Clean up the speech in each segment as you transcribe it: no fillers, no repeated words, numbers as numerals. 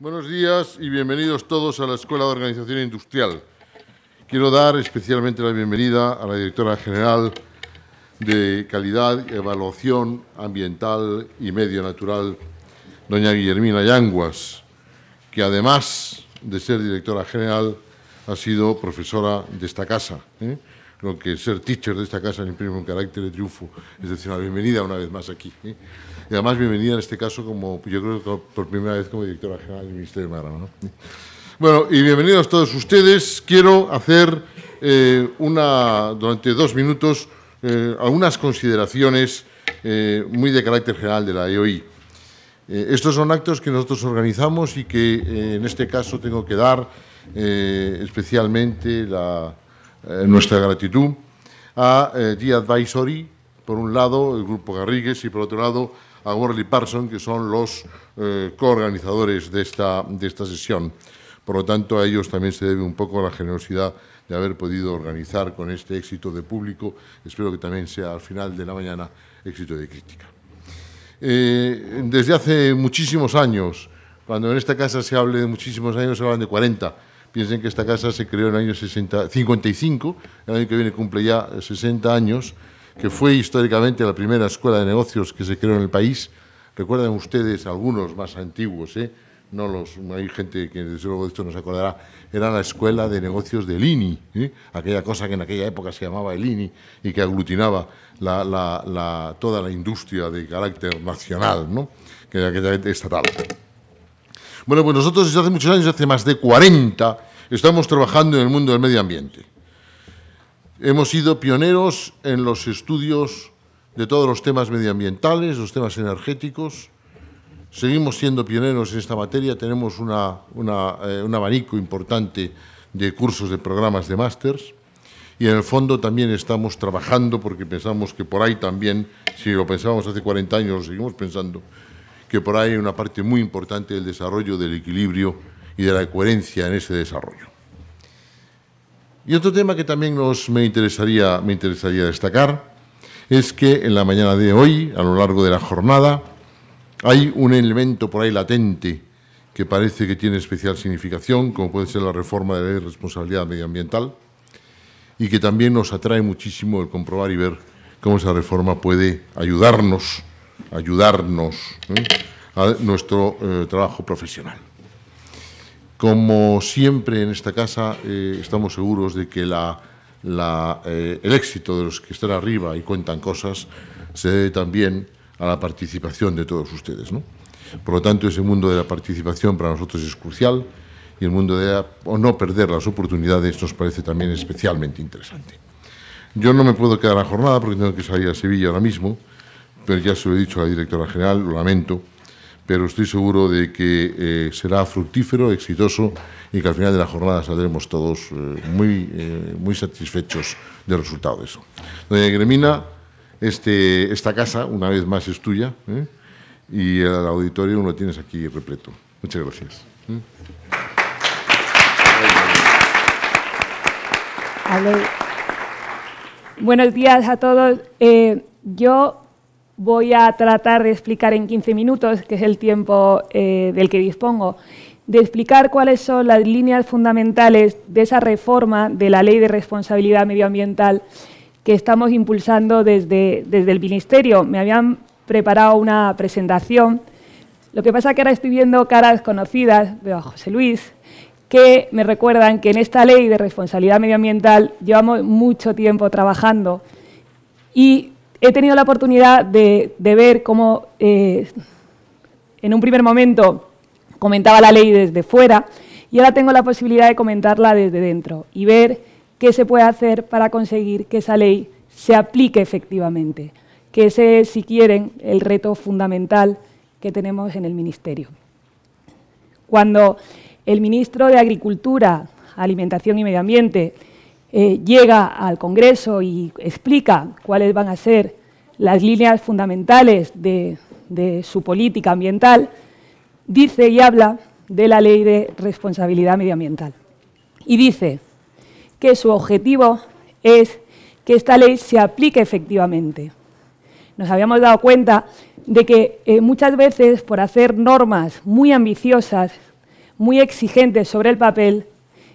Buenos días y bienvenidos todos a la Escuela de Organización Industrial. Quiero dar especialmente la bienvenida a la Directora General de Calidad, Evaluación Ambiental y Medio Natural, doña Guillermina Yanguas, que además de ser Directora General ha sido profesora de esta casa, Lo que ser teacher de esta casa le imprime un carácter de triunfo, es decir, una bienvenida una vez más aquí. Y además bienvenida en este caso, como yo creo que por primera vez como directora general del Ministerio de Agricultura, ¿no? Bueno, y bienvenidos todos ustedes. Quiero hacer durante 2 minutos algunas consideraciones muy de carácter general de la EOI. Estos son actos que nosotros organizamos y que en este caso tengo que dar especialmente nuestra gratitud a The Advisory, por un lado, el Grupo Garrigues, y por otro lado, a Worley Parsons, que son los coorganizadores de esta sesión. Por lo tanto, a ellos también se debe un poco la generosidad de haber podido organizar con este éxito de público. Espero que también sea al final de la mañana éxito de crítica. Desde hace muchísimos años, cuando en esta casa se hable de muchísimos años, se hablan de 40. Piensen que esta casa se creó en el año 55, el año que viene cumple ya 60 años, que fue históricamente la primera escuela de negocios que se creó en el país. Recuerdan ustedes algunos más antiguos, hay gente que desde luego de esto nos acordará, era la escuela de negocios del INI, aquella cosa que en aquella época se llamaba el INI y que aglutinaba toda la industria de carácter nacional, ¿no?, que era aquella estatal. Bueno, pues nosotros desde hace muchos años, hace más de 40, estamos trabajando en el mundo del medio ambiente. Hemos sido pioneros en los estudios de todos los temas medioambientales, los temas energéticos. Seguimos siendo pioneros en esta materia. Tenemos un abanico importante de cursos, de programas de másters. Y en el fondo también estamos trabajando, porque pensamos que por ahí también, si lo pensábamos hace 40 años, lo seguimos pensando, que por ahí hay una parte muy importante del desarrollo, del equilibrio y de la coherencia en ese desarrollo. Y otro tema que también me interesaría destacar es que en la mañana de hoy, a lo largo de la jornada, hay un elemento por ahí latente que parece que tiene especial significación, como puede ser la reforma de la Ley de Responsabilidad Medioambiental, y que también nos atrae muchísimo el comprobar y ver cómo esa reforma puede ayudarnos a nuestro trabajo profesional. Como siempre en esta casa, estamos seguros de que el éxito de los que están arriba y cuentan cosas se debe también a la participación de todos ustedes, ¿no? Por lo tanto, ese mundo de la participación para nosotros es crucial, y el mundo de no perder las oportunidades nos parece también especialmente interesante. Yo no me puedo quedar a la jornada porque tengo que salir a Sevilla ahora mismo, pero ya se lo he dicho a la directora general, lo lamento, pero estoy seguro de que será fructífero, exitoso, y que al final de la jornada saldremos todos muy satisfechos del resultado de eso. Doña Guillermina, esta casa, una vez más, es tuya, y el auditorio lo tienes aquí repleto. Muchas gracias. Buenos días a todos. Yo voy a tratar de explicar en 15 minutos, que es el tiempo del que dispongo, de explicar cuáles son las líneas fundamentales de esa reforma de la Ley de Responsabilidad Medioambiental que estamos impulsando desde el Ministerio. Me habían preparado una presentación, lo que pasa que ahora estoy viendo caras conocidas, veo a José Luis, que me recuerdan que en esta Ley de Responsabilidad Medioambiental llevamos mucho tiempo trabajando y he tenido la oportunidad de ver cómo, en un primer momento, comentaba la ley desde fuera y ahora tengo la posibilidad de comentarla desde dentro y ver qué se puede hacer para conseguir que esa ley se aplique efectivamente, que ese es, si quieren, el reto fundamental que tenemos en el Ministerio. Cuando el ministro de Agricultura, Alimentación y Medio Ambiente llega al Congreso y explica cuáles van a ser las líneas fundamentales de su política ambiental, dice y habla de la Ley de Responsabilidad Medioambiental. Y dice que su objetivo es que esta ley se aplique efectivamente. Nos habíamos dado cuenta de que muchas veces, por hacer normas muy ambiciosas, muy exigentes sobre el papel,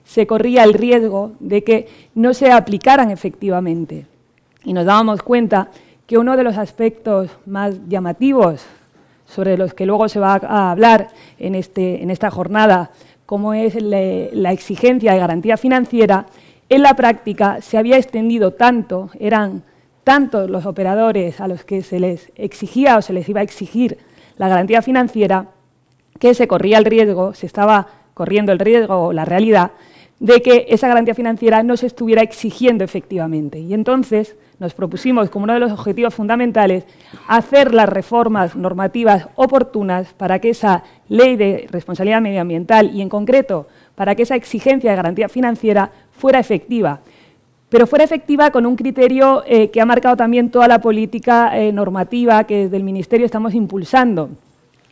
se corría el riesgo de que no se aplicaran efectivamente. Y nos dábamos cuenta que uno de los aspectos más llamativos sobre los que luego se va a hablar en esta jornada, como es la exigencia de garantía financiera, en la práctica se había extendido tanto, eran tantos los operadores a los que se les exigía o se les iba a exigir la garantía financiera, que se corría el riesgo, se estaba corriendo el riesgo o la realidad, de que esa garantía financiera no se estuviera exigiendo efectivamente. Y entonces nos propusimos, como uno de los objetivos fundamentales, hacer las reformas normativas oportunas para que esa ley de responsabilidad medioambiental y, en concreto, para que esa exigencia de garantía financiera fuera efectiva. Pero fuera efectiva con un criterio que ha marcado también toda la política normativa que desde el Ministerio estamos impulsando,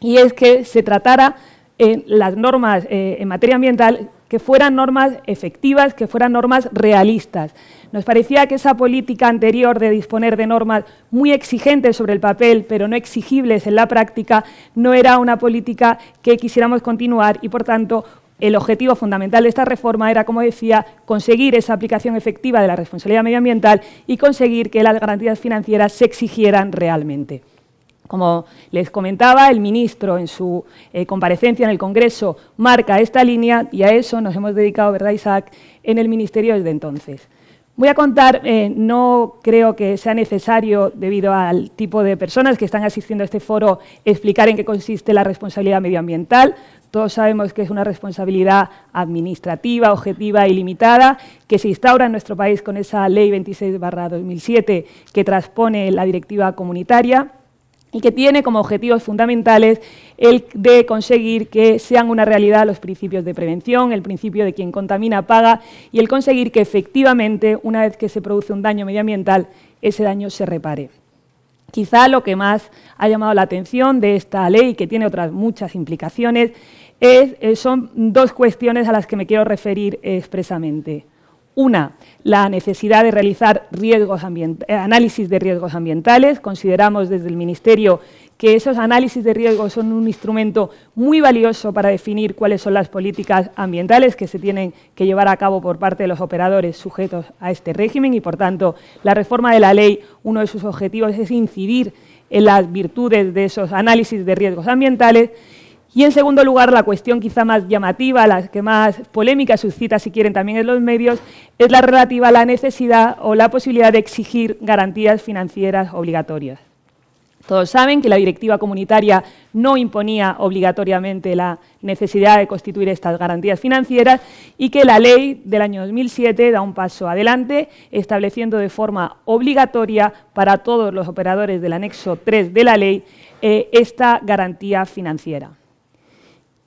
y es que se tratara las normas en materia ambiental que fueran normas efectivas, que fueran normas realistas. Nos parecía que esa política anterior de disponer de normas muy exigentes sobre el papel, pero no exigibles en la práctica, no era una política que quisiéramos continuar y, por tanto, el objetivo fundamental de esta reforma era, como decía, conseguir esa aplicación efectiva de la responsabilidad medioambiental y conseguir que las garantías financieras se exigieran realmente. Como les comentaba, el ministro en su comparecencia en el Congreso marca esta línea y a eso nos hemos dedicado, ¿verdad, Isaac?, en el Ministerio desde entonces. Voy a contar, no creo que sea necesario, debido al tipo de personas que están asistiendo a este foro, explicar en qué consiste la responsabilidad medioambiental. Todos sabemos que es una responsabilidad administrativa, objetiva y limitada, que se instaura en nuestro país con esa Ley 26/2007 que transpone la directiva comunitaria, y que tiene como objetivos fundamentales el de conseguir que sean una realidad los principios de prevención, el principio de quien contamina paga, y el conseguir que efectivamente, una vez que se produce un daño medioambiental, ese daño se repare. Quizá lo que más ha llamado la atención de esta ley, que tiene otras muchas implicaciones, son dos cuestiones a las que me quiero referir expresamente. Una, la necesidad de realizar análisis de riesgos ambientales. Consideramos desde el Ministerio que esos análisis de riesgos son un instrumento muy valioso para definir cuáles son las políticas ambientales que se tienen que llevar a cabo por parte de los operadores sujetos a este régimen y, por tanto, la reforma de la ley, uno de sus objetivos es incidir en las virtudes de esos análisis de riesgos ambientales. Y, en segundo lugar, la cuestión quizá más llamativa, la que más polémica suscita, si quieren, también en los medios, es la relativa a la necesidad o la posibilidad de exigir garantías financieras obligatorias. Todos saben que la directiva comunitaria no imponía obligatoriamente la necesidad de constituir estas garantías financieras y que la ley del año 2007 da un paso adelante, estableciendo de forma obligatoria para todos los operadores del anexo 3 de la ley esta garantía financiera.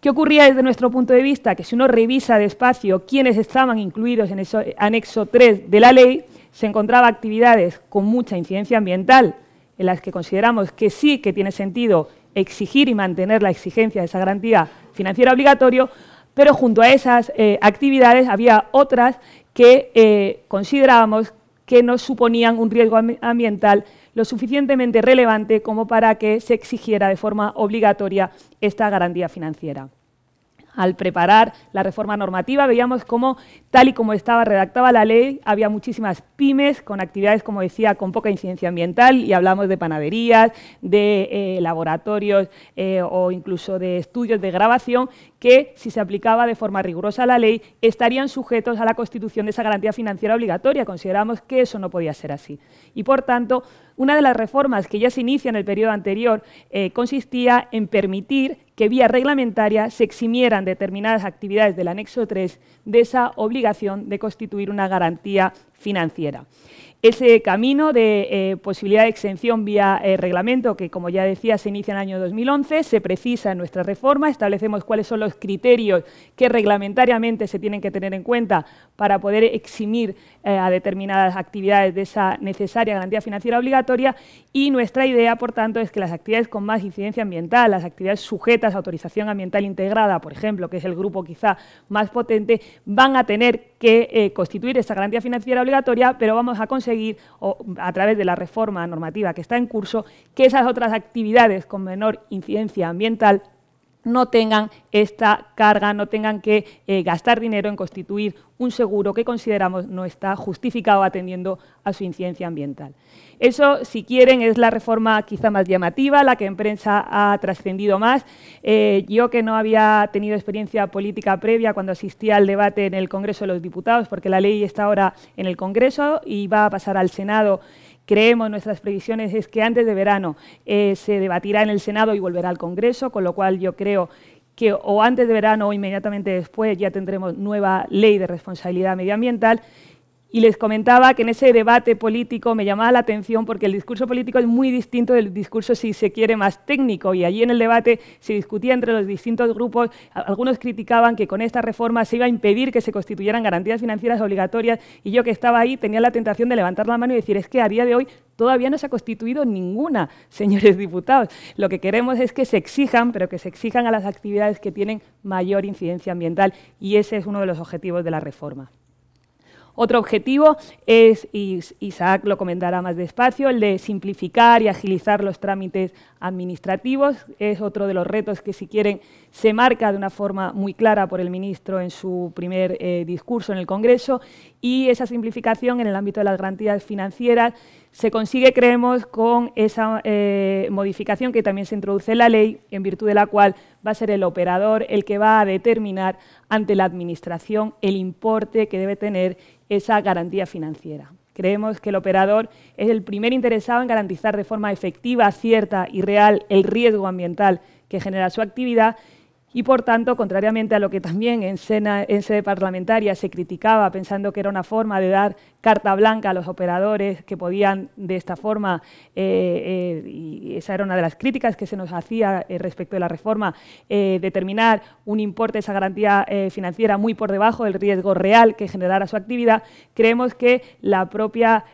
¿Qué ocurría desde nuestro punto de vista? Que si uno revisa despacio quiénes estaban incluidos en ese anexo 3 de la ley, se encontraba actividades con mucha incidencia ambiental, en las que consideramos que sí que tiene sentido exigir y mantener la exigencia de esa garantía financiera obligatoria, pero junto a esas actividades había otras que considerábamos que no suponían un riesgo ambiental lo suficientemente relevante como para que se exigiera de forma obligatoria esta garantía financiera. Al preparar la reforma normativa veíamos cómo, tal y como estaba redactada la ley, había muchísimas pymes con actividades, como decía, con poca incidencia ambiental, y hablamos de panaderías, de laboratorios o incluso de estudios de grabación, que si se aplicaba de forma rigurosa la ley estarían sujetos a la constitución de esa garantía financiera obligatoria. Consideramos que eso no podía ser así. Y, por tanto, una de las reformas que ya se inicia en el periodo anterior consistía en permitir que vía reglamentaria se eximieran determinadas actividades del anexo 3 de esa obligación de constituir una garantía financiera. Ese camino de posibilidad de exención vía reglamento, que, como ya decía, se inicia en el año 2011, se precisa en nuestra reforma, establecemos cuáles son los criterios que reglamentariamente se tienen que tener en cuenta para poder eximir a determinadas actividades de esa necesaria garantía financiera obligatoria, y nuestra idea, por tanto, es que las actividades con más incidencia ambiental, las actividades sujetas a autorización ambiental integrada, por ejemplo, que es el grupo quizá más potente, van a tener que constituir esa garantía financiera obligatoria, pero vamos a conseguir, a través de la reforma normativa que está en curso, que esas otras actividades con menor incidencia ambiental no tengan esta carga, no tengan que gastar dinero en constituir un seguro que consideramos no está justificado atendiendo a su incidencia ambiental. Eso, si quieren, es la reforma quizá más llamativa, la que en prensa ha trascendido más. Yo, que no había tenido experiencia política previa cuando asistía al debate en el Congreso de los Diputados, porque la ley está ahora en el Congreso y va a pasar al Senado, creemos, nuestras previsiones es que antes de verano se debatirá en el Senado y volverá al Congreso, con lo cual yo creo que o antes de verano o inmediatamente después ya tendremos nueva Ley de Responsabilidad Medioambiental. Y les comentaba que en ese debate político me llamaba la atención porque el discurso político es muy distinto del discurso, si se quiere, más técnico, y allí en el debate se discutía entre los distintos grupos, algunos criticaban que con esta reforma se iba a impedir que se constituyeran garantías financieras obligatorias, y yo, que estaba ahí, tenía la tentación de levantar la mano y decir, es que a día de hoy todavía no se ha constituido ninguna, señores diputados. Lo que queremos es que se exijan, pero que se exijan a las actividades que tienen mayor incidencia ambiental, y ese es uno de los objetivos de la reforma. Otro objetivo es, y Isaac lo comentará más despacio, el de simplificar y agilizar los trámites administrativos. Es otro de los retos que, si quieren, se marca de una forma muy clara por el ministro en su primer discurso en el Congreso, y esa simplificación en el ámbito de las garantías financieras se consigue, creemos, con esa modificación que también se introduce en la ley, en virtud de la cual va a ser el operador el que va a determinar ante la Administración el importe que debe tener esa garantía financiera. Creemos que el operador es el primer interesado en garantizar de forma efectiva, cierta y real el riesgo ambiental que genera su actividad. Y, por tanto, contrariamente a lo que también en sede parlamentaria se criticaba, pensando que era una forma de dar carta blanca a los operadores que podían de esta forma, y esa era una de las críticas que se nos hacía respecto de la reforma, determinar un importe de esa garantía financiera muy por debajo del riesgo real que generara su actividad, creemos que la propia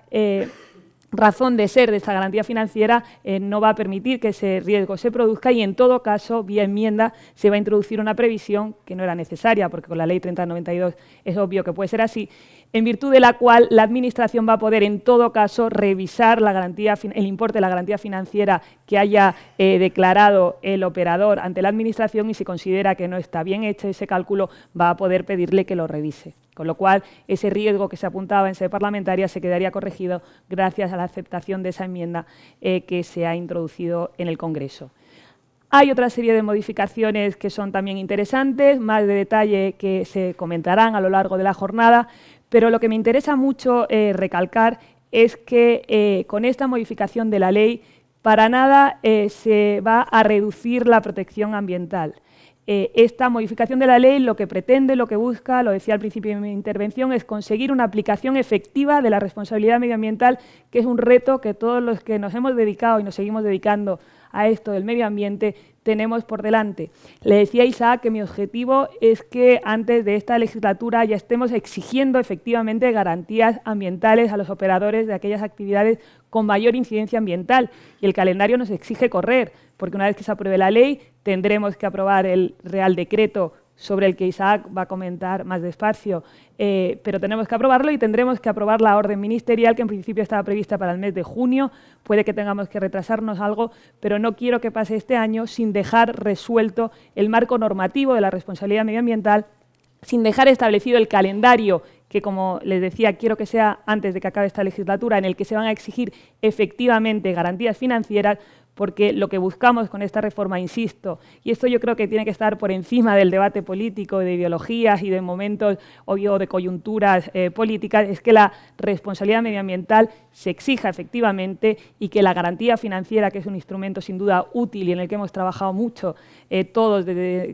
razón de ser de esta garantía financiera no va a permitir que ese riesgo se produzca, y en todo caso, vía enmienda, se va a introducir una previsión que no era necesaria, porque con la Ley 30/92 es obvio que puede ser así, en virtud de la cual la Administración va a poder, en todo caso, revisar la garantía, el importe de la garantía financiera que haya declarado el operador ante la Administración, y si considera que no está bien hecho ese cálculo, va a poder pedirle que lo revise. Con lo cual, ese riesgo que se apuntaba en sede parlamentaria se quedaría corregido gracias a la aceptación de esa enmienda que se ha introducido en el Congreso. Hay otra serie de modificaciones que son también interesantes, más de detalle que se comentarán a lo largo de la jornada, pero lo que me interesa mucho recalcar es que con esta modificación de la ley para nada se va a reducir la protección ambiental. Esta modificación de la ley lo que pretende, lo que busca, lo decía al principio de mi intervención, es conseguir una aplicación efectiva de la responsabilidad medioambiental, que es un reto que todos los que nos hemos dedicado y nos seguimos dedicando a esto del medio ambiente tenemos por delante. Le decía a Isaac que mi objetivo es que antes de esta legislatura ya estemos exigiendo efectivamente garantías ambientales a los operadores de aquellas actividades con mayor incidencia ambiental, y el calendario nos exige correr, porque una vez que se apruebe la ley tendremos que aprobar el Real Decreto, sobre el que Isaac va a comentar más despacio, pero tenemos que aprobarlo, y tendremos que aprobar la orden ministerial, que en principio estaba prevista para el mes de junio, puede que tengamos que retrasarnos algo, pero no quiero que pase este año sin dejar resuelto el marco normativo de la responsabilidad medioambiental, sin dejar establecido el calendario que, como les decía, quiero que sea antes de que acabe esta legislatura, en el que se van a exigir efectivamente garantías financieras, porque lo que buscamos con esta reforma, insisto, y esto yo creo que tiene que estar por encima del debate político, de ideologías y de momentos o de coyunturas políticas, es que la responsabilidad medioambiental se exija efectivamente, y que la garantía financiera, que es un instrumento sin duda útil y en el que hemos trabajado mucho todos,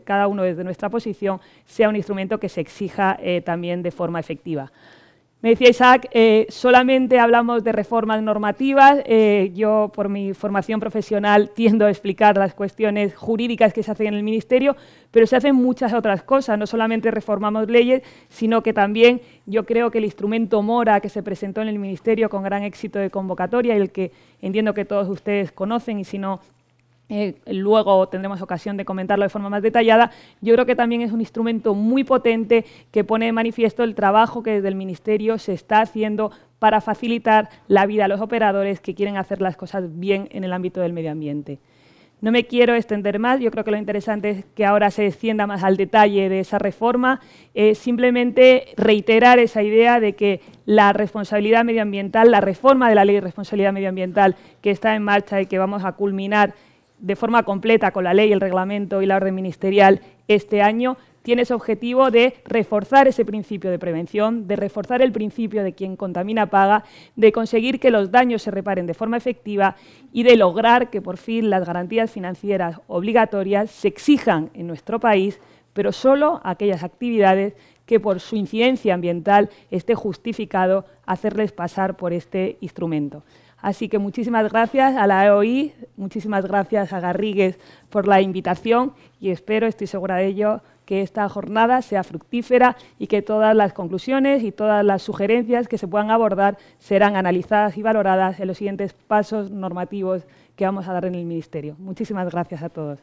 cada uno desde nuestra posición, sea un instrumento que se exija también de forma efectiva. Me decía Isaac, solamente hablamos de reformas normativas, yo por mi formación profesional tiendo a explicar las cuestiones jurídicas que se hacen en el Ministerio, pero se hacen muchas otras cosas, no solamente reformamos leyes, sino que también yo creo que el instrumento Mora, que se presentó en el Ministerio con gran éxito de convocatoria, y el que entiendo que todos ustedes conocen, y si no, luego tendremos ocasión de comentarlo de forma más detallada, yo creo que también es un instrumento muy potente que pone de manifiesto el trabajo que desde el Ministerio se está haciendo para facilitar la vida a los operadores que quieren hacer las cosas bien en el ámbito del medio ambiente. No me quiero extender más, yo creo que lo interesante es que ahora se descienda más al detalle de esa reforma, simplemente reiterar esa idea de que la responsabilidad medioambiental, la reforma de la Ley de Responsabilidad Medioambiental que está en marcha y que vamos a culminar de forma completa con la ley, el reglamento y la orden ministerial este año, tiene ese objetivo de reforzar ese principio de prevención, de reforzar el principio de quien contamina paga, de conseguir que los daños se reparen de forma efectiva y de lograr que por fin las garantías financieras obligatorias se exijan en nuestro país, pero solo aquellas actividades que por su incidencia ambiental esté justificado hacerles pasar por este instrumento. Así que muchísimas gracias a la EOI, muchísimas gracias a Garrigues por la invitación y espero, estoy segura de ello, que esta jornada sea fructífera y que todas las conclusiones y todas las sugerencias que se puedan abordar serán analizadas y valoradas en los siguientes pasos normativos que vamos a dar en el Ministerio. Muchísimas gracias a todos.